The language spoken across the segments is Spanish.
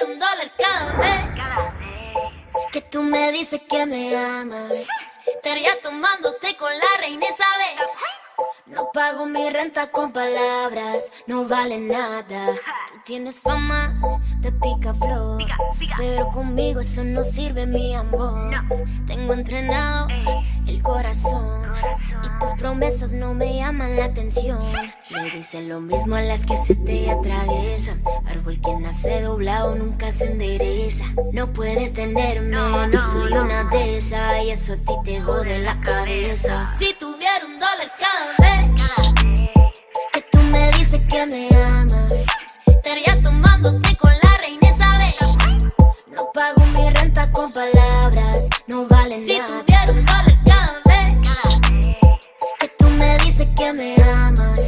dar un dólar cada vez que tú me dices que me amas. Estaría tomándote con la reina Isabel. No pago mi renta con palabras, no vale nada. Tú tienes fama de picaflor, pero conmigo eso no sirve, mi amor. Tengo entrenado el corazón y tus promesas no me llaman la atención. Me dicen lo mismo a las que se te atraviesan. Árbol que nace doblado nunca se endereza. No puedes tenerme, no soy una de esas, y eso a ti te jode la cabeza. Si tuviera un dólar cada vez que tú me dices que me amas, estaría tomándote con la reina Isabel. No pago mi renta con palabras, no vale nada. Si tuviera un dólar cada vez que tú me dices que me amas,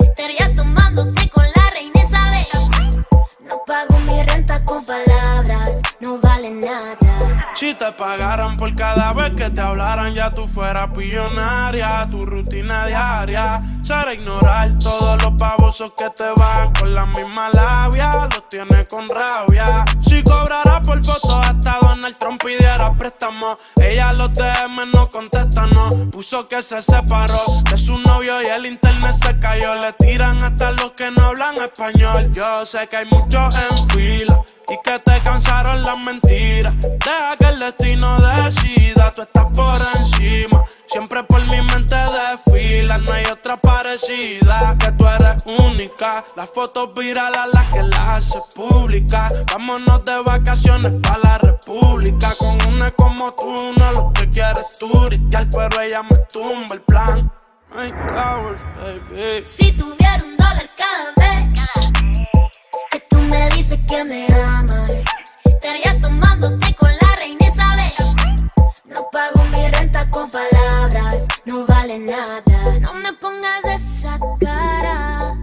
estaría tomándote con la reina Isabel. No pago mi renta con palabras, no vale nada. Si te pagaran por cada vez que te hablaran, ya tú fueras billonaria. Tu rutina diaria será ignorar todos los babosos que te van con la misma labia, los tienes con rabia. Si cobraras por fotos hasta Donald Trump pidiera préstamo. Ella los DM no contesta, no. Puso que se separó de su novio y el internet se cayó. Le tiran hasta los que no hablan español. Yo sé que hay muchos en fila y que te cansaron las mentiras. Deja que el destino decida, tú estás por encima. Siempre por mi mente desfila, no hay otra parecida. Que tú eres única, las fotos virales a las que las haces públicas. Vámonos de vacaciones para la república, con una como tú, no lo que quieres turistear, pero ella me tumba el plan. Myke Towers, baby. Si tuviera un dólar cada vez que tú me dices que me amas, estaría tomándote con la reina Isabel. No pago mi renta con palabras, no vale nada. No me pongas esa cara,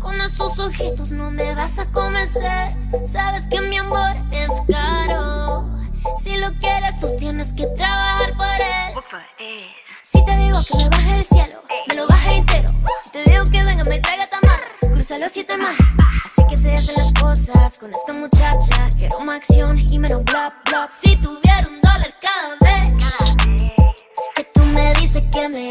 con esos ojitos no me vas a convencer. Sabes que mi amor es caro, si lo quieres tú tienes que trabajar por él. Si te digo que me baje del cielo, me lo baje entero. Si te digo que venga me traiga tamar, cruza los 7 mares. Así que se hacen las cosas con esta muchacha. Quiero más acción y menos bla bla. Si tuviera un dólar cada vez que tú me dices que me